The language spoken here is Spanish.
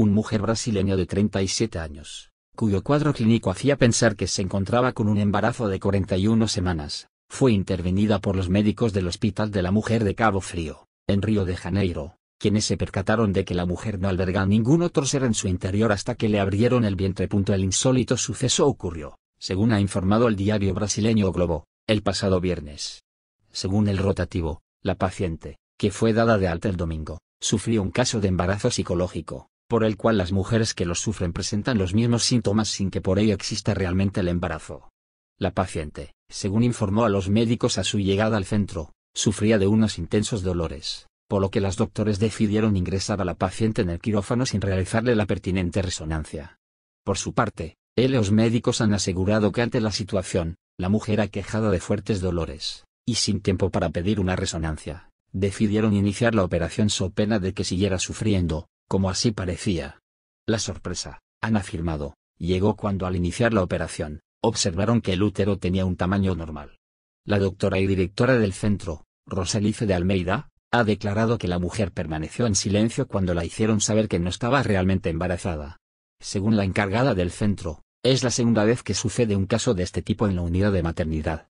una mujer brasileña de 37 años, cuyo cuadro clínico hacía pensar que se encontraba con un embarazo de 41 semanas, fue intervenida por los médicos del Hospital de la Mujer de Cabo Frío, en Río de Janeiro, quienes se percataron de que la mujer no albergaba ningún otro ser en su interior hasta que le abrieron el vientre. El insólito suceso ocurrió, según ha informado el diario brasileño Globo, el pasado viernes. Según el rotativo, la paciente, que fue dada de alta el domingo, sufrió un caso de embarazo psicológico, por el cual las mujeres que lo sufren presentan los mismos síntomas sin que por ello exista realmente el embarazo. La paciente, según informó a los médicos a su llegada al centro, sufría de unos intensos dolores, por lo que los doctores decidieron ingresar a la paciente en el quirófano sin realizarle la pertinente resonancia. Por su parte, los médicos han asegurado que ante la situación, la mujer aquejada de fuertes dolores, y sin tiempo para pedir una resonancia, decidieron iniciar la operación so pena de que siguiera sufriendo, como así parecía. La sorpresa, han afirmado, llegó cuando al iniciar la operación, observaron que el útero tenía un tamaño normal. La doctora y directora del centro, Roselice de Almeida, ha declarado que la mujer permaneció en silencio cuando la hicieron saber que no estaba realmente embarazada. Según la encargada del centro, es la segunda vez que sucede un caso de este tipo en la unidad de maternidad.